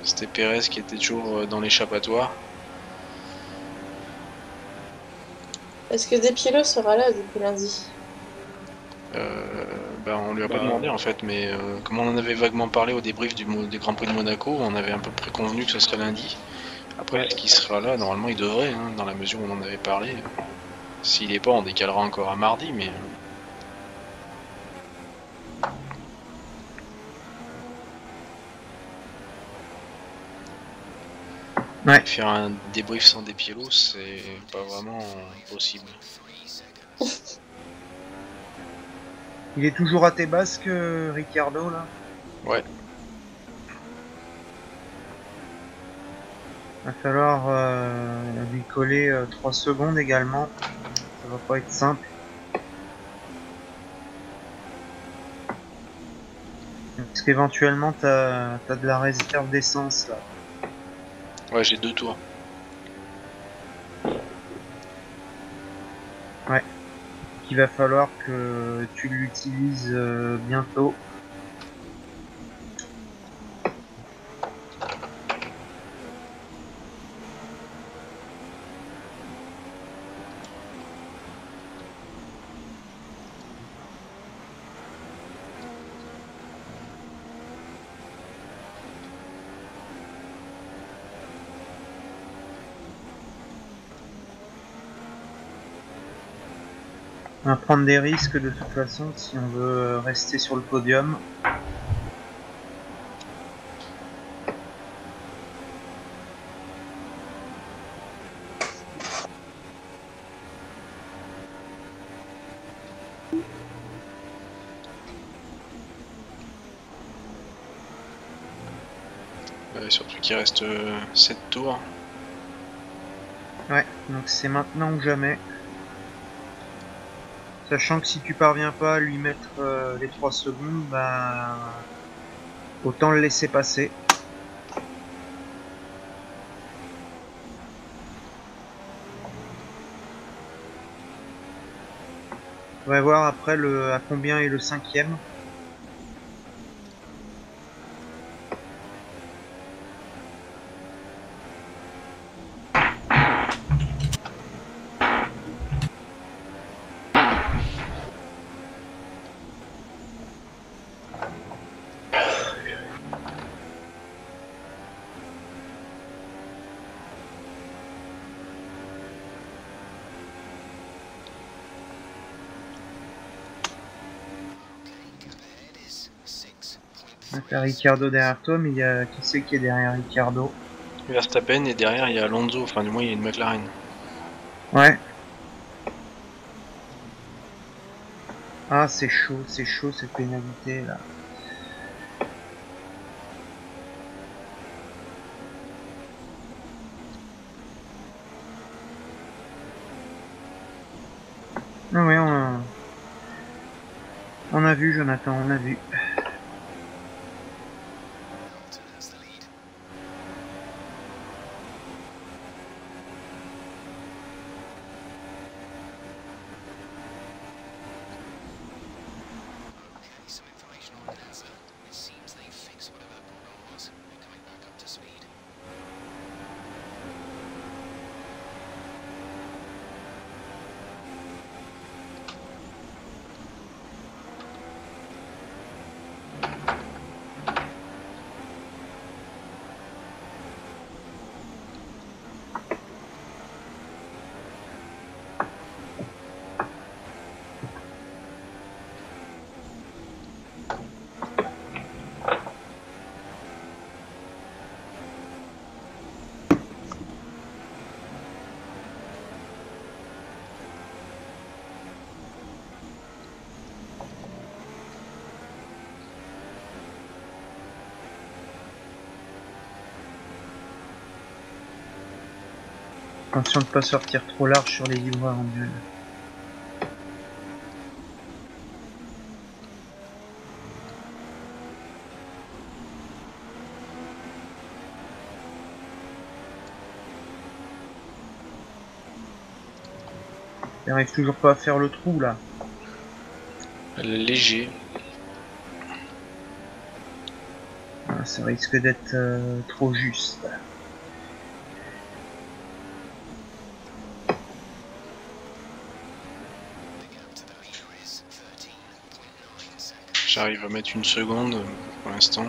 C'était Pérez qui était toujours dans l'échappatoire. Est-ce que Despielo sera là du coup lundi? euh, ben, On lui a bah, pas demandé en fait, mais euh, comme on en avait vaguement parlé au débrief du, des Grands Prix de Monaco, on avait un peu préconvenu que ce serait lundi. Après, est-ce qu'il sera là? Normalement, il devrait, hein, dans la mesure où on en avait parlé. S'il est pas, on décalera encore à mardi, mais... Ouais. Faire un débrief sans Despielo, c'est pas vraiment possible. Il est toujours à tes basques, Ricciardo, là? Ouais. Va falloir euh, lui coller euh, trois secondes également, ça va pas être simple. Parce qu'éventuellement t'as t'as de la réserve d'essence là. Ouais, j'ai deux tours. Ouais. Il va falloir que tu l'utilises euh, bientôt. On va prendre des risques de toute façon si on veut rester sur le podium. Euh, surtout qu'il reste euh, sept tours. Ouais, donc c'est maintenant ou jamais. Sachant que si tu parviens pas à lui mettre euh, les trois secondes, bah, autant le laisser passer. On va voir après le, à combien est le cinquième. T'as Ricciardo derrière toi, mais il y a qui c'est qui est derrière Ricciardo? Verstappen, et derrière il y a Alonso, enfin du moins il y a une McLaren. Ouais. Ah, c'est chaud, c'est chaud cette pénalité là. Non mais on a... on a vu Jonathan, on a vu. Attention de ne pas sortir trop large sur les livres en duel. Il n'arrive toujours pas à faire le trou là. Léger. Ah, ça risque d'être euh, trop juste. J'arrive à mettre une seconde pour l'instant.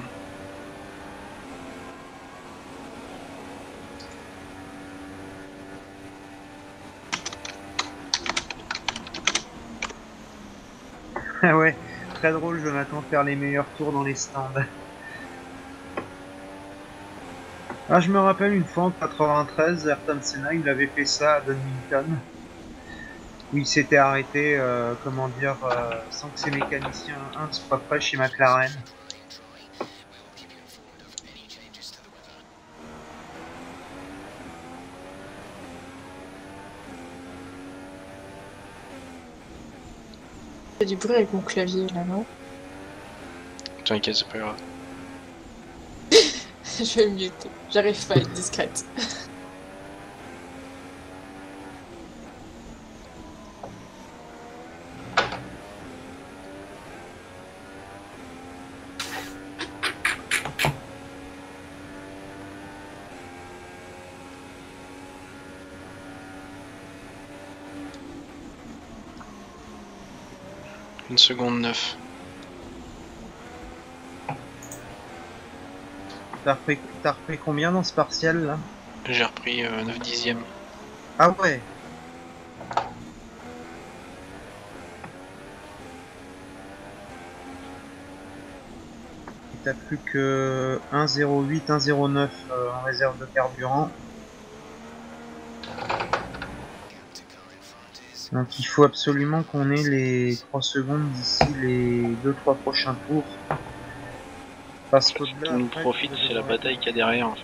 Ah ouais, très drôle, je m'attends à faire les meilleurs tours dans les stands. Ah, je me rappelle une fois en quatre-vingt-treize, Ayrton Senna, il avait fait ça à Donington. Où il s'était arrêté, euh, comment dire, euh, sans que ses mécaniciens un ne se frappent pas chez McLaren. J'ai du bruit avec mon clavier là, non? T'inquiète, c'est pas grave. Je vais me muter, j'arrive pas à être discrète. Une seconde neuf. T'as repris, t'as repris combien dans ce partiel là? J'ai repris euh, neuf dixièmes. Ah ouais. T'as plus que un zéro huit, un zéro neuf euh, en réserve de carburant. Donc il faut absolument qu'on ait les trois secondes d'ici les deux trois prochains tours. Parce que là, on profite, c'est la bataille qu'il y a derrière en fait.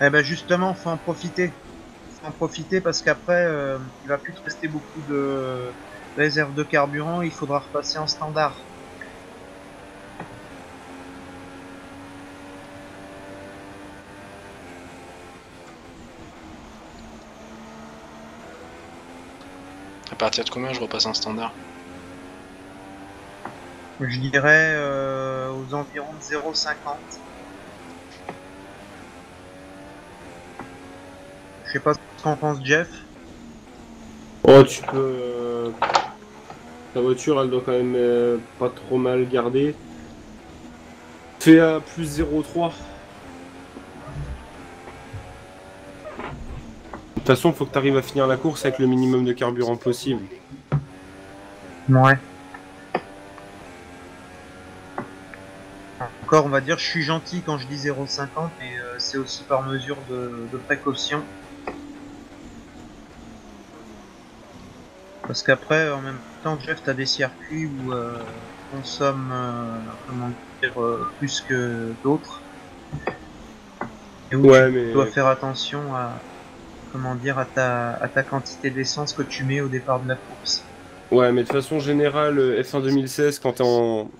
Eh ben justement, faut en profiter. Faut en profiter parce qu'après, euh, il va plus te rester beaucoup de réserve de carburant, il faudra repasser en standard. À partir de combien je repasse un standard? Je dirais euh, aux environs de zéro virgule cinquante. Je sais pas ce qu'en pense Jeff. Oh, tu peux... Euh, la voiture elle doit quand même euh, pas trop mal garder. Fais à plus zéro virgule trois. De toute façon, faut que tu arrives à finir la course avec le minimum de carburant possible. Ouais. Encore, on va dire, je suis gentil quand je dis zéro virgule cinquante, mais euh, c'est aussi par mesure de, de précaution. Parce qu'après, en même temps, Jeff, t'as des circuits où euh, on consomme euh, comment dire, euh, plus que d'autres. Et où ouais, tu mais... dois faire attention à comment dire à ta à ta quantité d'essence que tu mets au départ de la course. Ouais, mais de façon générale, F un deux mille seize, quand t'es en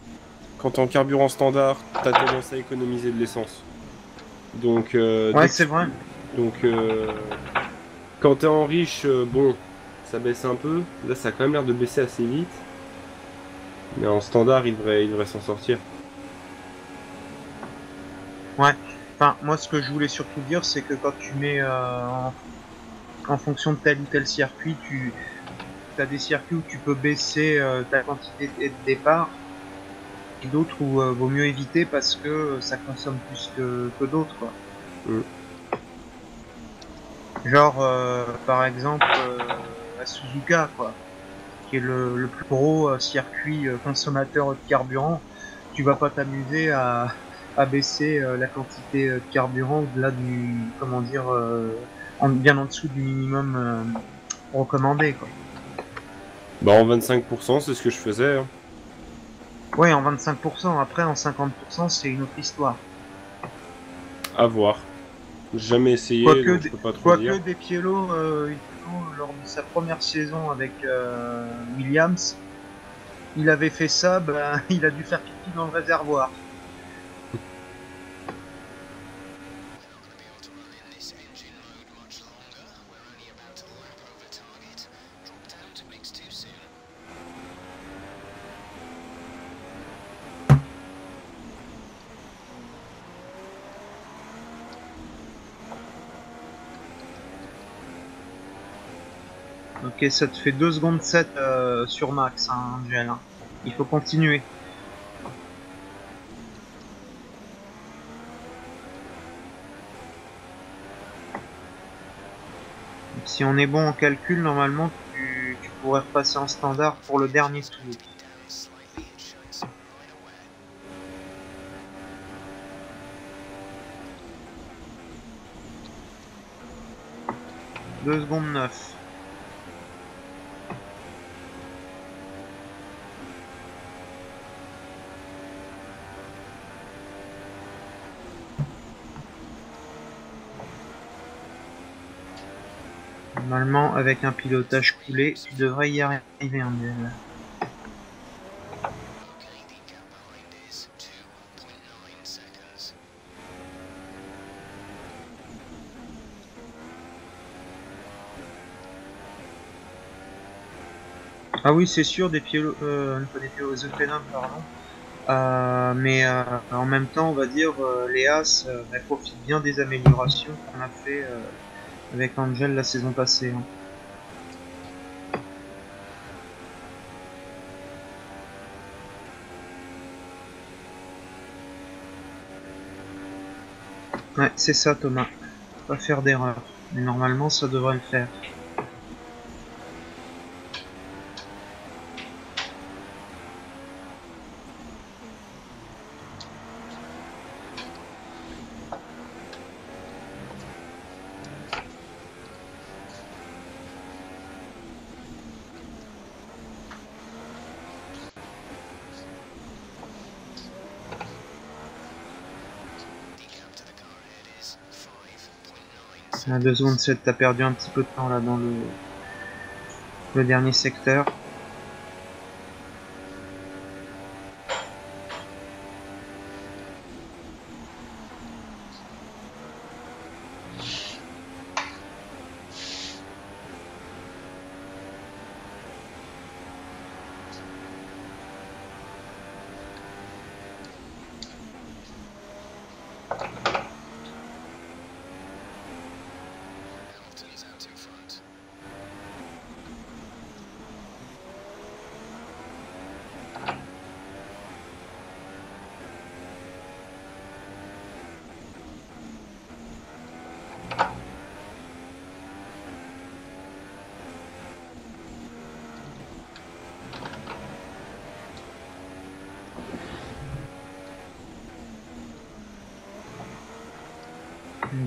quand t'es en carburant standard, t'as tendance à économiser de l'essence. Donc euh, ouais, c'est vrai. Donc euh, quand t'es en riche, euh, bon, ça baisse un peu. Là, ça a quand même l'air de baisser assez vite. Mais en standard, il devrait, il devrait s'en sortir. Ouais. Enfin, moi, ce que je voulais surtout dire, c'est que quand tu mets euh, en, en fonction de tel ou tel circuit, tu as des circuits où tu peux baisser euh, ta quantité de départ et d'autres où euh, vaut mieux éviter parce que ça consomme plus que, que d'autres, quoi. Mmh. Genre, euh, par exemple, euh, à Suzuka, quoi, qui est le, le plus gros euh, circuit euh, consommateur de carburant, tu vas pas t'amuser à... à baisser euh, la quantité de carburant au-delà du, comment dire, euh, en, bien en dessous du minimum euh, recommandé, quoi. Bah en vingt-cinq pour cent, c'est ce que je faisais, hein. Ouais, en vingt-cinq pour cent, après en cinquante pour cent, c'est une autre histoire. À voir. Jamais essayé, quoi, donc je peux pas trop quoi dire. Quoique Despielo, euh, lors de sa première saison avec euh, Williams, il avait fait ça, bah, il a dû faire pipi dans le réservoir. Ok, ça te fait deux secondes sept euh, sur max, hein, Angel. Il faut continuer. Donc, si on est bon en calcul, normalement, tu, tu pourrais repasser en standard pour le dernier tour. deux secondes neuf. Normalement, avec un pilotage coulé, tu devrais y arriver en duel. Ah oui, c'est sûr, des pilotes, euh, pas des pilotes, The Phenom, pardon. Euh, mais euh, en même temps, on va dire, euh, les Haas euh, profitent bien des améliorations qu'on a fait. Euh, Avec Angel la saison passée. Hein. Ouais, c'est ça, Thomas. Faut pas faire d'erreur. Mais normalement, ça devrait le faire. À deux secondes sept, t'as perdu un petit peu de temps là dans le, le dernier secteur.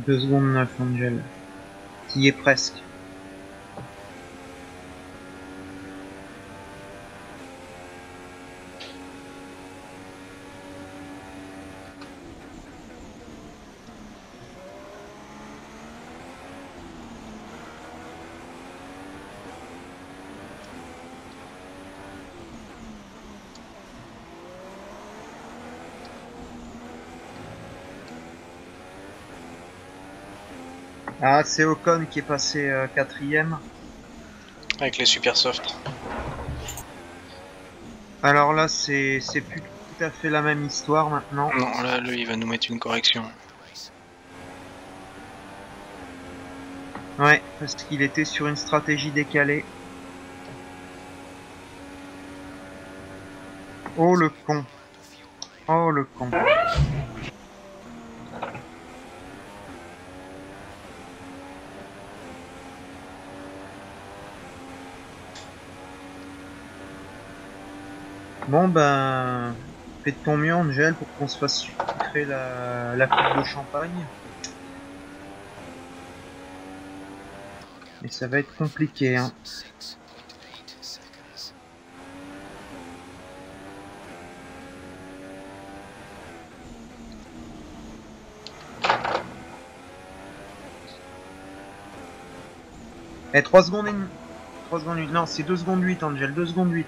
deux secondes neuf, Angel. Qui est presque. Ah, c'est Ocon qui est passé euh, quatrième. Avec les super soft. Alors là, c'est plus tout à fait la même histoire maintenant. Non, là, lui, il va nous mettre une correction. Ouais, parce qu'il était sur une stratégie décalée. Oh le con. Oh le con. Bon ben, fais de ton mieux Angel pour qu'on se fasse sucrer la, la coupe de champagne. Et ça va être compliqué hein. Eh, trois secondes et... trois secondes huit, non c'est deux secondes huit Angel, deux secondes huit.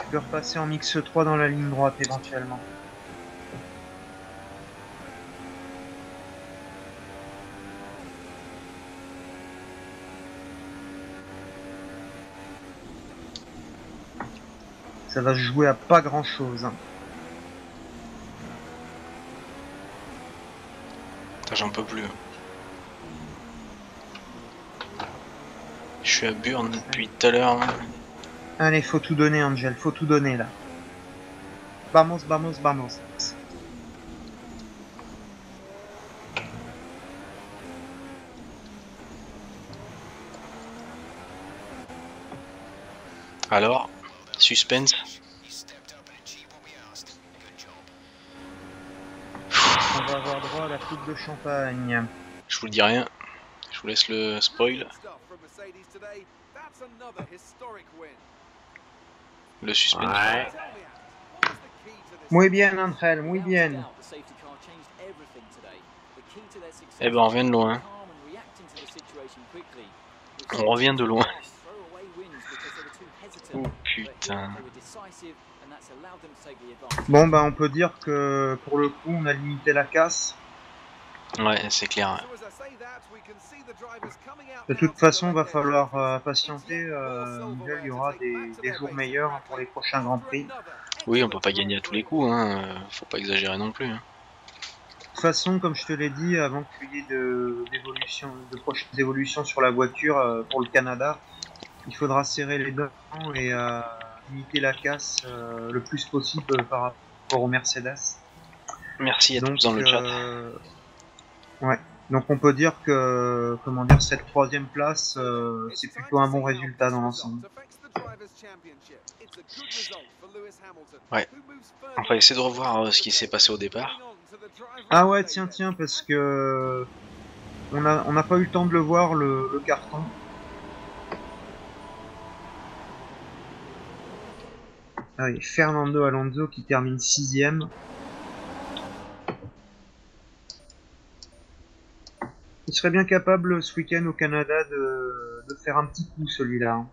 Tu peux repasser en mix trois dans la ligne droite éventuellement. Ça va jouer à pas grand chose. J'en peux plus. Je suis à Burn depuis tout à l'heure. Allez, faut tout donner, Angel. Faut tout donner là. Vamos, vamos, vamos. Alors, suspense. On va avoir droit à la coupe de champagne. Je vous le dis rien, je vous laisse le spoil. Le suspense. Ouais. Muy bien, Angel, muy bien. Eh ben, on revient de loin. On revient de loin. Oh putain. Bon bah on peut dire que pour le coup on a limité la casse. Ouais c'est clair. De toute façon va falloir euh, patienter, euh, il y aura des, des jours meilleurs pour les prochains Grands Prix. Oui on peut pas gagner à tous les coups, hein. Faut pas exagérer non plus. Hein. De toute façon comme je te l'ai dit avant qu'il y ait de, de prochaines évolutions sur la voiture euh, pour le Canada, il faudra serrer les dents et... Euh, limiter la casse euh, le plus possible par rapport aux Mercedes. Merci à donc, tous dans le chat. Euh, ouais. Donc on peut dire que comment dire cette troisième place euh, c'est plutôt un bon résultat dans l'ensemble. Ouais. On va essayer de revoir euh, ce qui s'est passé au départ. Ah ouais tiens tiens parce que on a on n'a pas eu le temps de le voir le, le carton. Ah oui, Fernando Alonso qui termine sixième. Il serait bien capable ce week-end au Canada de, de faire un petit coup celui-là.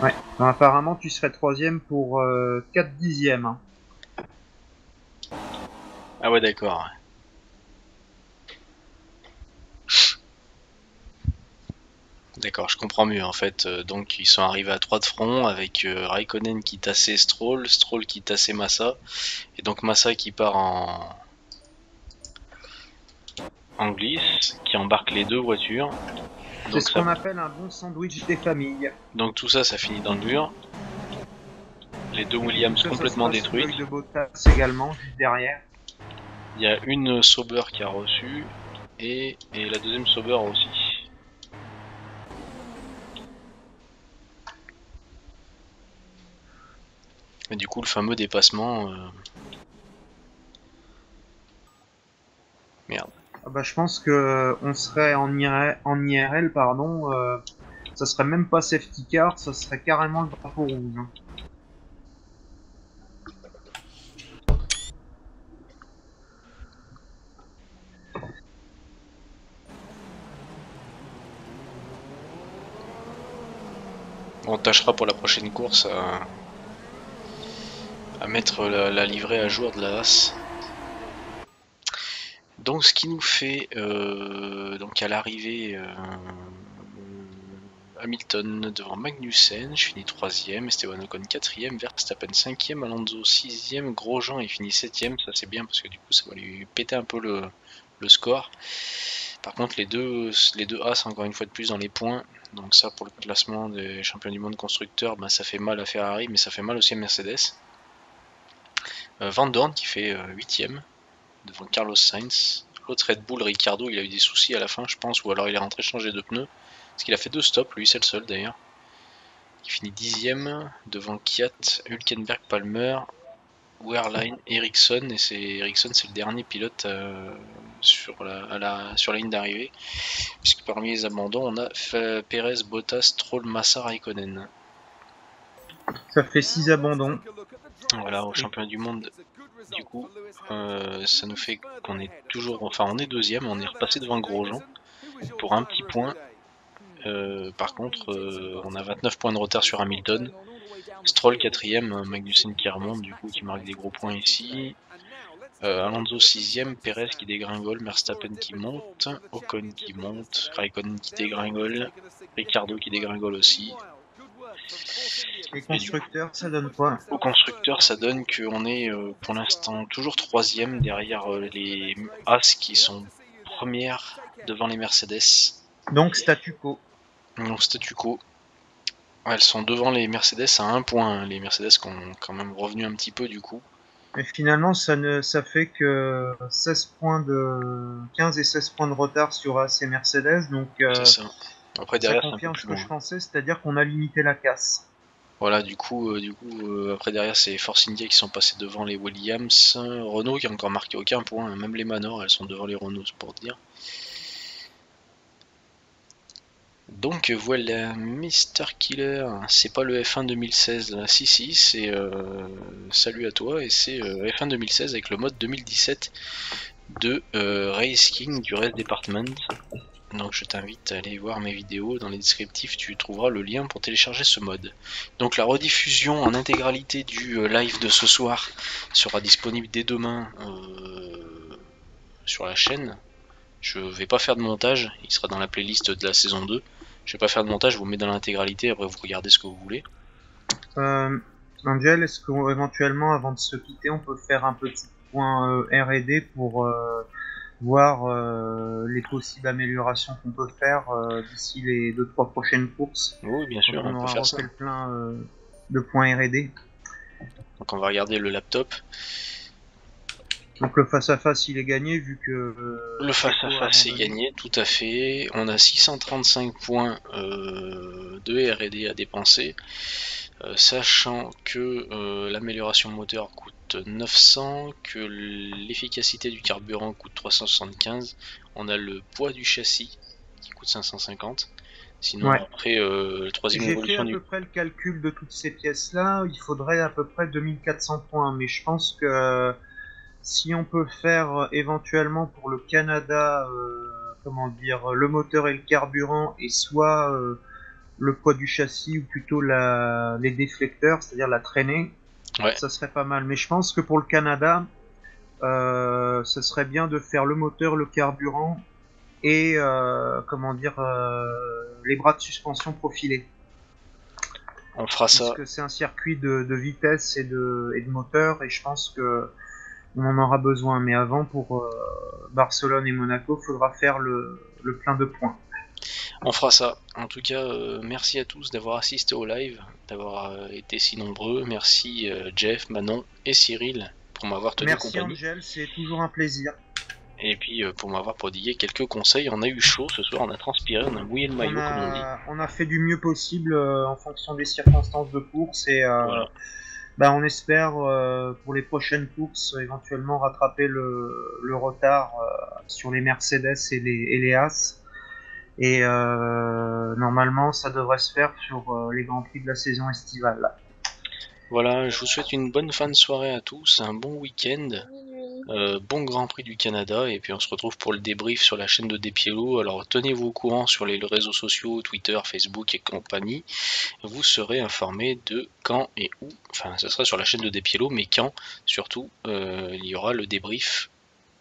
Ouais, non, apparemment tu serais troisième pour euh, quatre dixièmes. Ah ouais d'accord. D'accord, je comprends mieux en fait. Donc ils sont arrivés à trois de front avec euh, Raikkonen qui tassait Stroll, Stroll qui tassait Massa, et donc Massa qui part en en glisse, qui embarque les deux voitures. C'est ce ça... qu'on appelle un bon sandwich des familles. Donc tout ça, ça finit dans le mur. Les deux Williams ça, complètement ça détruites. Celui de Bottas également juste derrière. Il y a une Sauber qui a reçu, et, et la deuxième Sauber aussi. Et du coup, le fameux dépassement... Euh... Merde. Ah bah, je pense que on serait en I R L, en I R L pardon, euh, ça serait même pas safety car, ça serait carrément le drapeau rouge. on tâchera pour la prochaine course à, à mettre la, la livrée à jour de la Haas. Donc ce qui nous fait euh, donc à l'arrivée euh, Hamilton devant Magnussen, je finis troisième, Esteban Ocon quatrième, Verstappen cinquième, Alonso sixième, Grosjean il finit septième, ça c'est bien parce que du coup ça va lui péter un peu le, le score. Par contre les deux les deux As encore une fois de plus dans les points, donc ça pour le classement des champions du monde constructeurs, ben, ça fait mal à Ferrari mais ça fait mal aussi à Mercedes. Euh, Vandoorne qui fait euh, huitième devant Carlos Sainz, l'autre Red Bull Ricciardo il a eu des soucis à la fin je pense, ou alors il est rentré changer de pneus. Parce qu'il a fait deux stops, lui c'est le seul d'ailleurs. Il finit dixième devant Kiat, Hülkenberg, Palmer, Wehrlein, Ericsson. Et c'est Ericsson c'est le dernier pilote euh, sur, la, à la, sur la ligne d'arrivée. Puisque parmi les abandons, on a euh, Pérez, Bottas, Stroll, Massa, Raikkonen. Ça fait six abandons. Voilà, au championnat du monde. Du coup, euh, ça nous fait qu'on est toujours. Enfin, on est deuxième, on est repassé devant Grosjean. Pour un petit point. Euh, par contre, euh, on a vingt-neuf points de retard sur Hamilton. Stroll quatrième, Magnussen qui remonte, du coup qui marque des gros points ici. Euh, Alonso sixième, Pérez qui dégringole, Verstappen qui monte, Ocon qui monte, Raikkonen qui dégringole, Ricciardo qui dégringole aussi. Les constructeurs, ça donne quoi? Au constructeur, ça donne qu'on est euh, pour l'instant toujours troisième derrière euh, les As qui sont premières devant les Mercedes. Donc statu quo. Donc statu quo. Elles sont devant les Mercedes à un point. Les Mercedes qui ont quand même revenu un petit peu du coup. Mais finalement, ça ne, ça fait que seize points de quinze et seize points de retard sur A C Mercedes. Donc euh, c'est ça. Après derrière, ça confirme ce que je pensais, c'est-à-dire qu'on a limité la casse. Voilà, du coup, euh, du coup, euh, après derrière, c'est Force India qui sont passés devant les Williams, Renault qui a encore marqué aucun point, même les Manor, elles sont devant les Renault pour dire. Donc voilà, Mister Killer, c'est pas le F un deux mille seize, là. Si si, c'est euh, salut à toi, et c'est euh, F un deux mille seize avec le mode deux mille dix-sept de euh, Race King du Race Department. Donc je t'invite à aller voir mes vidéos, dans les descriptifs tu trouveras le lien pour télécharger ce mode. Donc la rediffusion en intégralité du euh, live de ce soir sera disponible dès demain euh, sur la chaîne. Je vais pas faire de montage, il sera dans la playlist de la saison deux. Je vais pas faire de montage, je vous mets dans l'intégralité, après vous regardez ce que vous voulez. Euh, Angel, est-ce qu'éventuellement, avant de se quitter, on peut faire un petit point euh, R et D pour euh, voir euh, les possibles améliorations qu'on peut faire euh, d'ici les deux trois prochaines courses? Oui, bien sûr, on, on peut faire ça. On aura refait le plein euh, de points R et D. Donc on va regarder le laptop. Donc le face-à-face, il est gagné vu que... Euh, le face-à-face est gagné, tout à fait. On a six cent trente-cinq points euh, de R et D à dépenser, euh, sachant que euh, l'amélioration moteur coûte neuf cents, que l'efficacité du carburant coûte trois cent soixante-quinze, on a le poids du châssis qui coûte cinq cent cinquante. Sinon ouais. Après euh, le troisième évolution... J'ai fait à du... peu près le calcul de toutes ces pièces-là, il faudrait à peu près deux mille quatre cents points, mais je pense que... Si on peut faire éventuellement pour le Canada, euh, comment dire, le moteur et le carburant, et soit euh, le poids du châssis, ou plutôt la, les déflecteurs, c'est-à-dire la traînée, ouais. Ça serait pas mal. Mais je pense que pour le Canada, euh, ce serait bien de faire le moteur, le carburant, et euh, comment dire, euh, les bras de suspension profilés. On fera ça. Parce que c'est un circuit de, de vitesse et de, et de moteur, et je pense que... On en aura besoin, mais avant, pour euh, Barcelone et Monaco, il faudra faire le, le plein de points. On fera ça. En tout cas, euh, merci à tous d'avoir assisté au live, d'avoir euh, été si nombreux. Merci euh, Jeff, Manon et Cyril pour m'avoir tenu merci compagnie. Merci Angel, c'est toujours un plaisir. Et puis euh, pour m'avoir prodigué quelques conseils, on a eu chaud ce soir, on a transpiré, on a mouillé le maillot, on a, comme on dit. On a fait du mieux possible euh, en fonction des circonstances de course et... Euh, voilà. Bah, on espère euh, pour les prochaines courses éventuellement rattraper le, le retard euh, sur les Mercedes et les, et les As. Et euh, normalement ça devrait se faire sur euh, les Grands Prix de la saison estivale. Voilà, je vous souhaite une bonne fin de soirée à tous, un bon week-end. Euh, bon Grand Prix du Canada, et puis on se retrouve pour le débrief sur la chaîne de Despielo. Alors tenez-vous au courant sur les réseaux sociaux, Twitter, Facebook et compagnie. Vous serez informé de quand et où, enfin ce sera sur la chaîne de Despielo, mais quand surtout euh, il y aura le débrief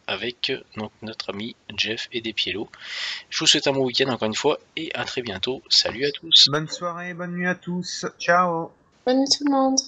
avec donc, notre ami Jeff et Despielo. Je vous souhaite un bon week-end encore une fois, et à très bientôt. Salut à tous. Bonne soirée, bonne nuit à tous. Ciao. Bonne nuit tout le monde.